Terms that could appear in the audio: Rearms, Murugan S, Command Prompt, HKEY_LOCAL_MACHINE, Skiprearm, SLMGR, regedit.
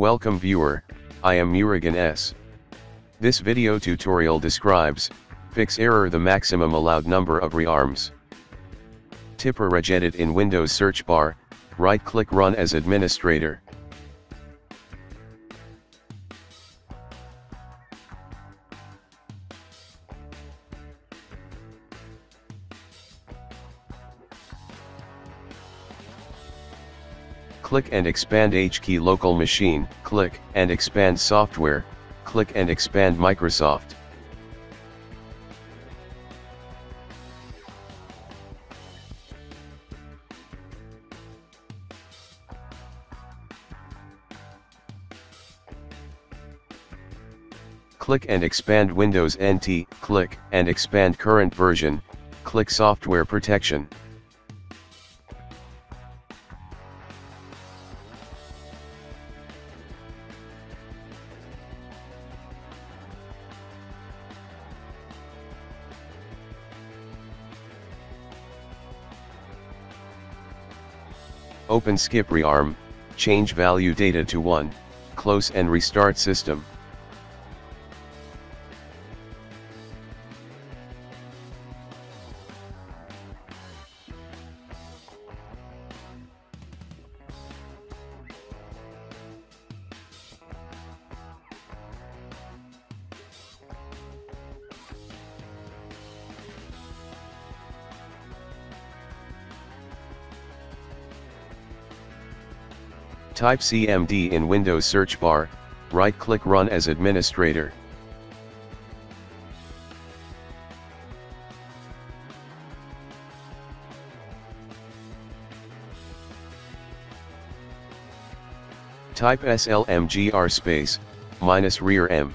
Welcome viewer, I am Murugan S. This video tutorial describes, fix error the maximum allowed number of rearms. Tipper regedit in Windows search bar, right click run as administrator. Click and expand HKEY local machine, click and expand software, click and expand Microsoft. Click and expand Windows NT, click and expand current version, click software protection. Open Skiprearm, change value data to 1, close and restart system. Type CMD in Windows search bar, right-click run as administrator. Type SLMGR space, minus rear M.